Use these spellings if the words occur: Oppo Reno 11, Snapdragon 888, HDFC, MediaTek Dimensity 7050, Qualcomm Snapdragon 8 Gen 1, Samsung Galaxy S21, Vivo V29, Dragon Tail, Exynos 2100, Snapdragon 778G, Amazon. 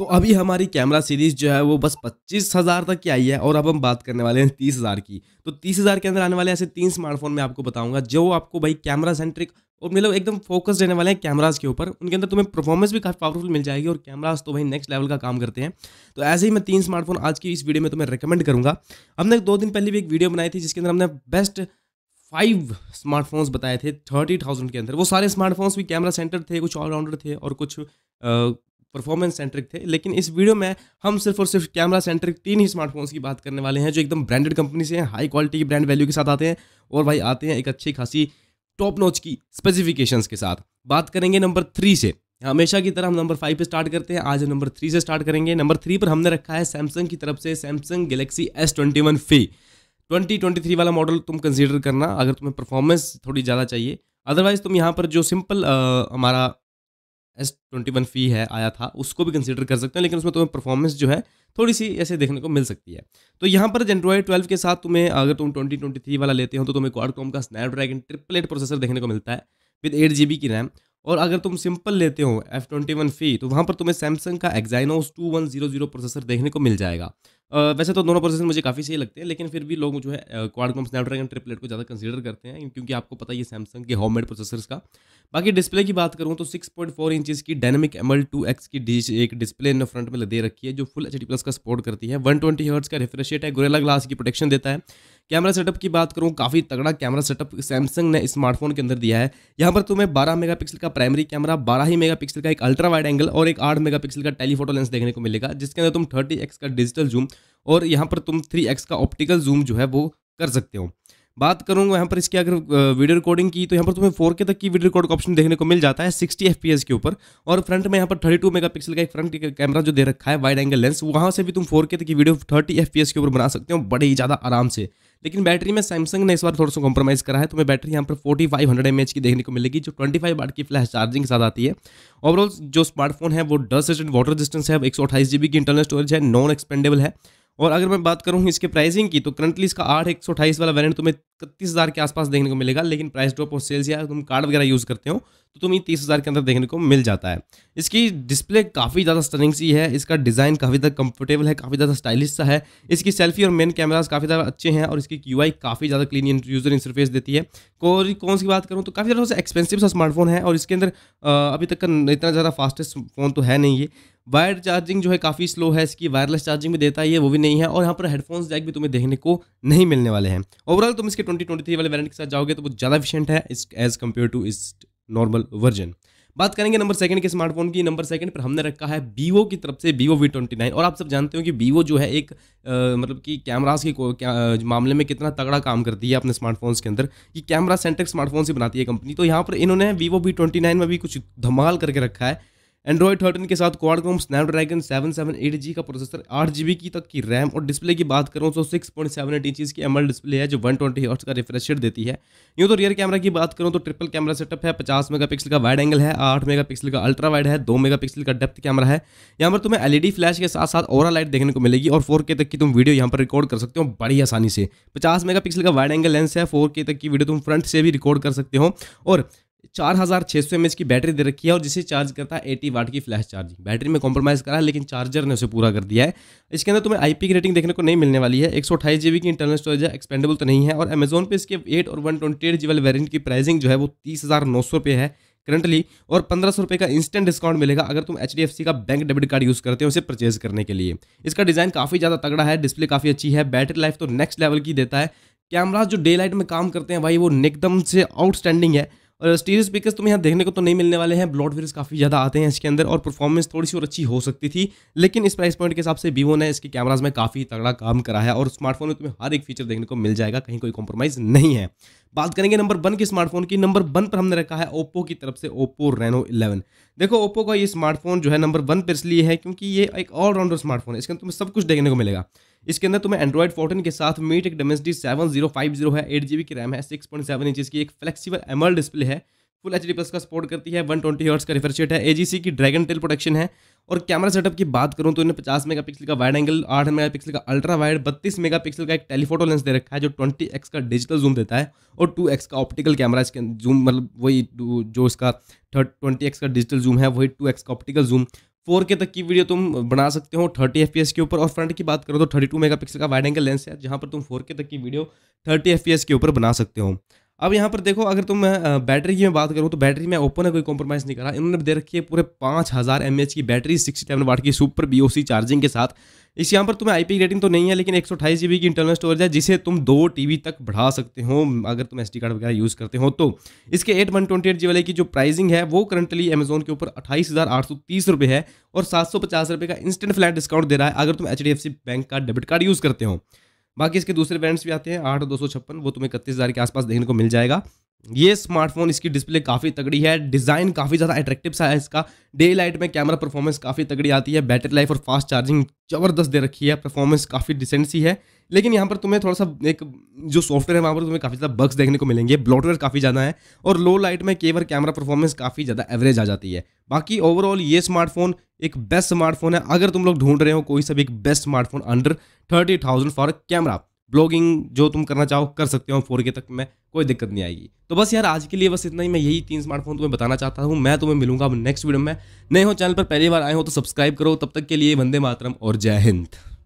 तो अभी हमारी कैमरा सीरीज़ जो है वो बस 25,000 तक की आई है और अब हम बात करने वाले हैं 30,000 की। तो 30,000 के अंदर आने वाले ऐसे 3 स्मार्टफोन मैं आपको बताऊंगा जो आपको भाई कैमरा सेंट्रिक और मतलब एकदम फोकस देने वाले हैं कैमरास के ऊपर। उनके अंदर तुम्हें परफॉर्मेंस भी काफ़ी पावरफुल मिल जाएगी और कैमरास तो भाई नेक्स्ट लेवल का काम करते हैं। तो ऐसे ही मैं 3 स्मार्टफोन आज की इस वीडियो में तुम्हें रिकमेंड करूँगा। हमने 2 दिन पहले भी एक वीडियो बनाई थी जिसके अंदर हमने बेस्ट 5 स्मार्टफोन्स बताए थे 30,000 के अंदर। वो सारे स्मार्टफोन्स भी कैमरा सेंटर थे, कुछ ऑलराउंडर थे और कुछ परफॉर्मेंस सेंट्रिक थे। लेकिन इस वीडियो में हम सिर्फ और सिर्फ कैमरा सेंट्रिक 3 ही स्मार्टफोन्स की बात करने वाले हैं जो एकदम ब्रांडेड कंपनी से हैं, हाई क्वालिटी की ब्रांड वैल्यू के साथ आते हैं और भाई आते हैं एक अच्छी खासी टॉप नॉच की स्पेसिफिकेशंस के साथ। बात करेंगे नंबर 3 से। हमेशा की तरह हम नंबर 5 पे स्टार्ट करते हैं, आज हम नंबर 3 से स्टार्ट करेंगे। नंबर 3 पर हमने रखा है सैमसंग की तरफ से सैमसंग गैलेक्सी S21 Fe 2023 वाला मॉडल तुम कंसीडर करना अगर तुम्हें परफॉर्मेंस थोड़ी ज़्यादा चाहिए। अदरवाइज तुम यहाँ पर जो सिंपल हमारा S21 Fe है आया था उसको भी कंसीडर कर सकते हो, लेकिन उसमें तुम्हें परफॉर्मेंस जो है थोड़ी सी ऐसे देखने को मिल सकती है। तो यहाँ पर एंड्रॉयड 12 के साथ तुम्हें अगर तुम 2023 वाला लेते हो तो तुम्हें क्वाडकॉम का स्नैपड्रैगन 888 प्रोसेसर देखने को मिलता है विद 8 GB की रैम। और अगर तुम सिंपल लेते हो S21 Fe तो वहाँ पर तुम्हें सैमसंग का एक्जाइनोस 2100 प्रोसेसर देखने को मिल जाएगा। वैसे तो दोनों प्रोसेसर मुझे काफ़ी सही लगते हैं, लेकिन फिर भी लोग जो है क्वाडकॉम स्नैपड्रैगन 888 को ज़्यादा कंसीडर करते हैं क्योंकि आपको पता है सैमसंग के होममेड प्रोसेसर्स का। बाकी डिस्प्ले की बात करूँ तो 6.4 इंचज़ की डायनेमिक ML2X की एक डिस्प्ले इन फ्रंट में दे रखी है जो फुल HD+ का सपोर्ट करती है। 120Hz का रिफ्रेश रेट है, गोरिल्ला ग्लास की प्रोटेक्शन देता है। कैमरा सेटअप की बात करूँ, काफ़ी तगड़ा कैमरा सेटअप सैमसंग ने स्मार्टफोन के अंदर दिया है। यहाँ पर तुम्हें 12 मेगापिक्सल का प्राइमरी कैमरा, 12 मेगापिक्सल का एक अल्ट्रा वाइड एंगल और एक 8 मेगापिक्सल का टेलीफोटो लेंस देखने को मिलेगा जिसके अंदर तुम 30x का डिजिटल जूम और यहाँ पर तुम 3x का ऑप्टिकल जूम जो है वो कर सकते हो। बात करूँगा यहाँ पर इसकी अगर वीडियो रिकॉर्डिंग की तो यहाँ पर तुम्हें 4K तक की वीडियो रिकॉर्ड का ऑप्शन देखने को मिल जाता है 60 FPS के ऊपर। और फ्रंट में यहाँ पर 32 मेगापिक्सल का एक फ्रंट कैमरा जो दे रखा है वाइड एंगल लेंस, वहाँ से भी तुम 4K तक की वीडियो 30 FPS के ऊपर बना सकते हो बड़े ही ज़्यादा आराम से। लेकिन बैटरी में सैमसंग ने इस बार थोड़ा सा कॉम्प्रोमाइज़ करा है। तुम्हें बैटरी यहाँ पर 4500 mAh की देखने को मिलेगी जो 25 वाट की फ्लैश चार्जिंग के साथ आती है। ओवरऑल जो स्मार्टफोन है वो डस्ट रेजिस्टेंट, वाटर रेजिस्टेंस है, 128 GB की इंटरनल स्टोरेज है, नॉन एक्सपेंडेबल है। और अगर मैं बात करूँ इसके प्राइसिंग की तो करंटली इसका 8128 वाला वेरिएंट तुम्हें 31,000 के आसपास देखने को मिलेगा, लेकिन प्राइस ड्रॉप और सेल्स या तुम कार्ड वगैरह यूज़ करते हो तो तुम्हें 30,000 के अंदर देखने को मिल जाता है। इसकी डिस्प्ले काफ़ी ज़्यादा स्टनिंग सी है, इसका डिज़ाइन काफ़ी ज़्यादा कंफर्टेबल है, काफ़ी ज़्यादा स्टाइलिश सा है, इसकी सेल्फी और मेन कैमरास काफ़ी ज़्यादा अच्छे हैं और इसकी QI काफ़ी ज़्यादा क्लीन यूज़र इंटरफेस देती है। और कौन सी बात करूँ तो काफ़ी ज़्यादा एक्सपेंसिव सा स्मार्टफोन है और इसके अंदर अभी तक का इतना ज़्यादा फास्टेस्ट फ़ोन तो है नहीं ये। वायर चार्जिंग जो है काफ़ी स्लो है, इसकी वायरलेस चार्जिंग भी देता है वो भी नहीं है और यहाँ पर हेडफोन्स जैक भी तुम्हें देखने को नहीं मिलने वाले हैं। ओवरऑल तुम इसके 2023 वाले वेरिएंट के साथ जाओगे तो वो ज़्यादा एफिशिएंट है एज़ कम्पेयर टू इस नॉर्मल वर्जन। बात करेंगे नंबर 2 के स्मार्टफोन की। नंबर 2 पर हमने रखा है वीवो की तरफ से वीवो V29। और आप सब जानते हो कि वीवो जो है एक मतलब कि कैमरास के मामले में कितना तगड़ा काम करती है अपने स्मार्टफोन्स के अंदर कि कैमरा सेंट्रिक स्मार्टफोन से बनाती है कंपनी। तो यहाँ पर इन्होंने वीवो V29 में भी कुछ धमाल करके रखा है। एंड्रॉयड 13 के साथ क्वाडकॉम स्नैपड्रैगन 778G का प्रोसेसर, 8 GB की तक की रैम और डिस्प्ले की बात करूँ तो 6.78 इंचज़ की ML डिस्प्ले है जो 120Hz का रिफ्रेश रेट देती है। यूँ तो रियर कैमरा की बात करूँ तो ट्रिपल कैमरा सेटअप है, 50 मेगापिक्सल का वाइड एंगल है, 8 मेगापिक्सल का अल्ट्रा वाइड है, 2 मेगापिक्सल का डेप्थ कैमरा है। यहाँ पर तुम्हें LED फ्लैश के साथ साथ ओरा लाइट देखने को मिलेगी और 4K तक की तुम वीडियो यहाँ पर रिकॉर्ड कर सकते हो बड़ी आसानी से। 50 मेगापिक्सल का वाइड एंगल लेंस है, 4K तक की वीडियो तुम फ्रंट से भी रिकॉर्ड कर सकते हो। और 4600 mAh की बैटरी दे रखी है और जिसे चार्ज करता है 80 वाट की फ्लैश चार्जिंग। बैटरी में कॉम्प्रोमाइज़ करा है लेकिन चार्जर ने उसे पूरा कर दिया है। इसके अंदर तुम्हें IP की रेटिंग देखने को नहीं मिलने वाली है। 128 GB की इंटरनल स्टोरेज है, एक्सपेंडेबल तो नहीं है। और अमेजोन पे इसके 8 और 128 GB वाले वेरियंट की प्राइसिंग जो है वो 30,900 है करंटली और 1500 का इंस्टेंट डिस्काउंट मिलेगा अगर तुम HDFC का बैंक डेबिट कार्ड यूज़ करते हो उसे परचेज करने के लिए। इसका डिज़ाइन काफ़ी ज़्यादा तगड़ा है, डिस्प्ले काफ़ी अच्छी है, बैटरी लाइफ तो नेक्स्ट लेवल की देता है। कैमराज जो डे लाइट में काम करते हैं भाई वो एकदम से आउटस्टैंडिंग है। और स्टीरियो स्पीकर्स तुम्हें यहाँ देखने को तो नहीं मिलने वाले हैं, ब्लॉट फिल्स काफ़ी ज़्यादा आते हैं इसके अंदर और परफॉर्मेंस थोड़ी सी और अच्छी हो सकती थी, लेकिन इस प्राइस पॉइंट के हिसाब से वीवो ने इसके कैमरास में काफ़ी तगड़ा काम करा है और स्मार्टफोन में तुम्हें हर एक फीचर देखने को मिल जाएगा, कहीं कोई कॉम्प्रोमाइज़ नहीं है। बात करेंगे नंबर 1 के स्मार्टफोन की। नंबर 1 पर हमने रखा है ओप्पो की तरफ से ओप्पो रेनो 11। देखो ओप्पो का ये स्मार्टफोन जो है नंबर 1 पर इसलिए है क्योंकि ये एक ऑलराउंडर स्मार्टफोन है, इसके अंदर तुम्हें सब कुछ देखने को मिलेगा। इसके अंदर तुम्हें एंड्रॉयड 14 के साथ MediaTek Dimensity 7050 है, 8 GB की रैम है, 6.7 इंचज़ की एक फ्लेक्सिबल ML डिस्प्ले है, फुल HD+ का सपोर्ट करती है, 120Hz का रिफ्रेश रेट है, AGC की ड्रैगन टेल प्रोटेक्शन है। और कैमरा सेटअप की बात करूँ तो इन्हें 50 मेगापिक्सल का वाइड एंगल, 8 मेगापिक्सल का अल्ट्रा वाइड, 32 मेगापिक्सल का एक टेलीफोटो लेंस दे रखा है जो 20x का डिजिटल जूम देता है और 2x का ऑप्टिकल कैमरा इसके जूम, मतलब वही जो इसका 20x का डिजिटल जूम है वही 2x का ऑप्टिकल जूम। 4K तक की वीडियो तुम बना सकते हो 30 FPS के ऊपर। और फ्रंट की बात करो तो 32 मेगापिक्सल का वाइड एंगल लेंस है, जहाँ पर तुम 4K तक की वीडियो 30 FPS के ऊपर बना सकते हो। अब यहाँ पर देखो, अगर तुम बैटरी की मैं बात करूँ तो बैटरी में ओप्पो ने कोई कॉम्प्रोमाइज़ नहीं करा। इन्होंने दे रखी है पूरे 5000 mAh की बैटरी 67 वाट की सुपर BOC चार्जिंग के साथ। इस यहाँ पर तुम्हें IP रेटिंग तो नहीं है, लेकिन 128 GB की इंटरनल स्टोरेज है, जिसे तुम 2 TB तक बढ़ा सकते हो अगर तुम SD कार्ड वगैरह यूज़ करते हो तो। इसके 8/128 GB वाले की जो प्राइसिंग है वो करंटली अमेजोन के ऊपर 28,830 रुपये है और 750 रुपये का इंस्टेंट फ्लैट डिस्काउंट दे रहा है अगर तुम HDFC बैंक का डेबिट कार्ड यूज़ करते हो। बाकी इसके दूसरे वेरियंट्स भी आते हैं 8 और 256, वो तुम्हें 31,000 के आसपास देखने को मिल जाएगा। ये स्मार्टफोन, इसकी डिस्प्ले काफ़ी तगड़ी है, डिज़ाइन काफ़ी ज़्यादा एट्रैक्टिव सा है इसका, डे लाइट में कैमरा परफॉर्मेंस काफ़ी तगड़ी आती है, बैटरी लाइफ और फास्ट चार्जिंग ज़बरदस्त दे रखी है, परफॉर्मेंस काफ़ी डिसेंट सी है। लेकिन यहाँ पर तुम्हें थोड़ा सा एक जो सॉफ्टवेयर है वहाँ पर तुम्हें काफ़ी ज़्यादा बग्स देखने को मिलेंगे, ब्लॉटवेयर काफ़ी ज़्यादा है और लो लाइट में केवल कैमरा परफॉर्मेंस काफ़ी ज़्यादा एवरेज आ जाती है। बाकी ओवरऑल ये स्मार्टफोन एक बेस्ट स्मार्टफोन है। अगर तुम लोग ढूंढ रहे हो कोई सा भी एक best smartphone under 30,000 for camera, vlogging जो तुम करना चाहो कर सकते हो, 4K तक में कोई दिक्कत नहीं आएगी। तो बस यार आज के लिए बस इतना ही। मैं यही 3 स्मार्टफोन तुम्हें बताना चाहता हूँ। मैं तुम्हें मिलूंगा अब नेक्स्ट वीडियो में। नए हो चैनल पर पहली बार आए हो तो सब्सक्राइब करो। तब तक के लिए वंदे मातरम और जय हिंद।